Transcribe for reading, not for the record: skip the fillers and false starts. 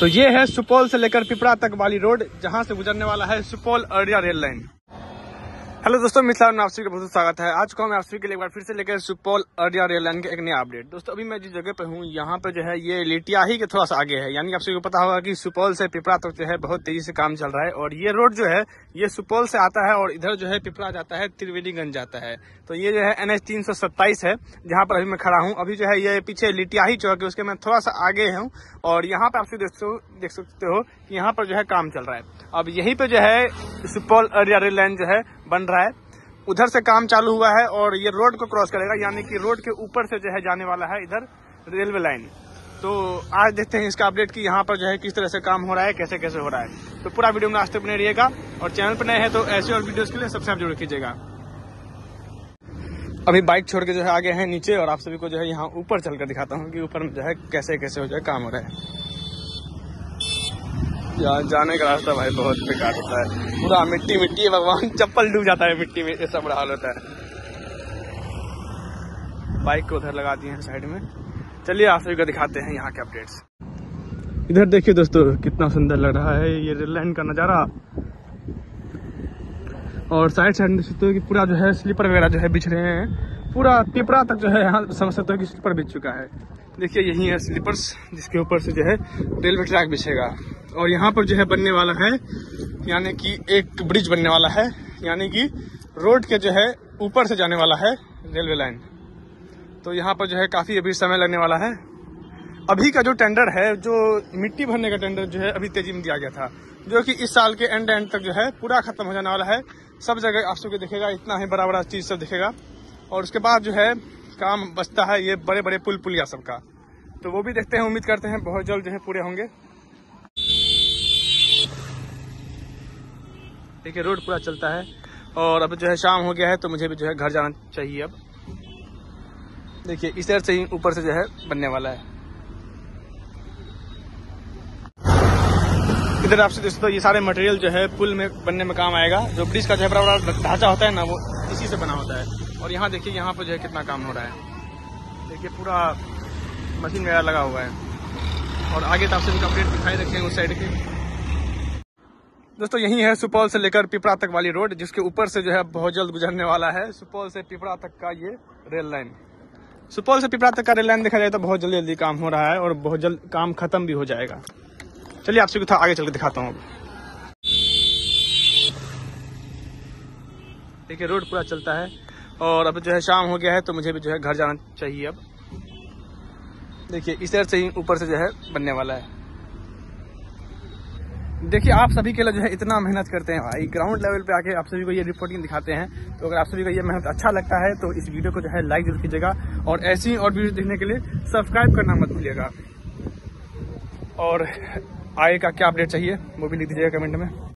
तो ये है सुपौल से लेकर पिपरा तक वाली रोड, जहां से गुजरने वाला है Supaul Araria rail line. Hello दोस्तों, मिथिला में आप सभी का बहुत स्वागत है। आज को हम आप सभी के लिए एक बार फिर से लेकर सुपौल अररिया रेल लाइन के एक नया अपडेट। दोस्तों अभी मैं जिस जगह पे हूँ, यहाँ पे जो है ये लिटियाही के थोड़ा सा आगे है, यानी आप सभी को पता होगा कि सुपौल से पिपरा तक जो है बहुत तेजी से काम चल रहा है। और ये रोड जो है ये सुपौल से आता है और इधर जो है पिपरा जाता है, त्रिवेणीगंज जाता है। तो ये जो है NH 327 है, जहाँ पर अभी मैं खड़ा हूँ। अभी जो है ये पीछे लिटियाही चौक है, उसके मैं थोड़ा सा आगे हूँ। और यहाँ पे आप सभी देख सकते हो कि यहाँ पर जो है काम चल रहा है। अब यहीं पर जो है सुपौल अररिया रेल लाइन जो है बन रहा है, उधर से काम चालू हुआ है और ये रोड को क्रॉस करेगा, यानी कि रोड के ऊपर से जो है जाने वाला है इधर रेलवे लाइन। तो आज देखते हैं इसका अपडेट कि यहाँ पर जो है किस तरह से काम हो रहा है, कैसे कैसे हो रहा है। तो पूरा वीडियो में आज तक बने रहिएगा, और चैनल पर नए हैं तो ऐसे और वीडियोस के लिए सब्सक्राइब जरूर कीजिएगा। अभी बाइक छोड़ के जो है आगे है नीचे, और आप सभी को जो है यहाँ ऊपर चलकर दिखाता हूँ कि ऊपर में जो है कैसे कैसे जो है काम हो रहा है। यहाँ जाने का रास्ता भाई बहुत बेकार होता है, पूरा मिट्टी मिट्टी है, भगवान चप्पल डूब जाता है मिट्टी में, ऐसा बड़ा हाल होता है। बाइक को उधर लगा दिए हैं साइड में। चलिए आप सभी को दिखाते हैं यहाँ के अपडेट्स। इधर देखिए दोस्तों कितना सुंदर लग रहा है ये रेल लाइन का नज़ारा। और साइड साइड में सोचते हो कि पूरा जो है स्लीपर वगैरह जो है बिछ रहे हैं, पूरा पिपरा तक जो है यहाँ समझ सकते हो कि स्लीपर बिछ चुका है। देखिए यही है स्लीपर्स, जिसके ऊपर से जो है रेलवे ट्रैक बिछेगा। और यहाँ पर जो है बनने वाला है, यानी कि एक ब्रिज बनने वाला है, यानी कि रोड के जो है ऊपर से जाने वाला है रेलवे लाइन। तो यहाँ पर जो है काफ़ी अभी समय लगने वाला है। अभी का जो टेंडर है, जो मिट्टी भरने का टेंडर जो है अभी तेजी में दिया गया था, जो कि इस साल के एंड तक जो है पूरा खत्म हो जाने वाला है। सब जगह आप सबको दिखेगा, इतना ही बड़ा बड़ा चीज़ सब दिखेगा। और उसके बाद जो है काम बचता है ये बड़े बड़े पुल पुलिया सबका। तो वो भी देखते हैं, उम्मीद करते हैं बहुत जल्द जो है पूरे होंगे। देखिए रोड पूरा चलता है। और अब जो है शाम हो गया है, तो मुझे भी जो है घर जाना चाहिए अब। देखिए इस तरह से ही ऊपर से जो है बनने वाला है। इधर आपसे दोस्तों ये सारे मटेरियल जो है पुल में बनने में काम आएगा। जो ब्रिज का जो है बड़ा बड़ा ढांचा होता है ना, वो इसी से बना होता है। और यहाँ देखिए यहाँ पर जो है कितना काम हो रहा है। देखिए पूरा मशीन वगैरह लगा हुआ है। और आगे तो आपसे भी अपडेट दिखाई रखें उस साइड के। दोस्तों यही है सुपौल से लेकर पिपरा तक वाली रोड, जिसके ऊपर से जो है बहुत जल्द गुजरने वाला है सुपौल से पिपरा तक का ये रेल लाइन। सुपौल से पिपरा तक का रेल लाइन देखा जाए तो बहुत जल्दी जल्दी काम हो रहा है, और बहुत जल्द काम खत्म भी हो जाएगा। चलिए आपसे कुछ आगे चल के दिखाता हूँ। देखिए रोड पूरा चलता है। और अब जो है शाम हो गया है, तो मुझे भी जो है घर जाना चाहिए अब। देखिए इस तरह से ही ऊपर से जो है बनने वाला है। देखिए आप सभी के लिए जो है इतना मेहनत करते हैं भाई, ग्राउंड लेवल पे आके आप सभी को ये रिपोर्टिंग दिखाते हैं। तो अगर आप सभी को ये मेहनत अच्छा लगता है तो इस वीडियो को जो है लाइक जरूर कीजिएगा, और ऐसी और वीडियो देखने के लिए सब्सक्राइब करना मत भूलिएगा। और आगे का क्या अपडेट चाहिए वो भी लिख दीजिएगा कमेंट में।